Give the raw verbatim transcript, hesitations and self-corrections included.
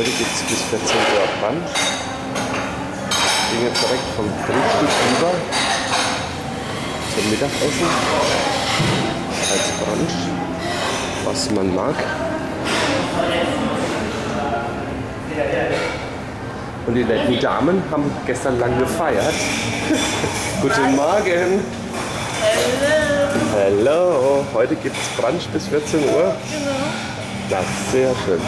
Heute gibt es bis vierzehn Uhr Punch. Ich bin jetzt direkt vom Frühstück rüber zum Mittagessen als Brunch, was man mag. Und die netten Damen haben gestern lang gefeiert. Guten Morgen! Hallo! Hallo! Heute gibt es Brunch bis vierzehn Uhr. Genau. Das ist sehr schön.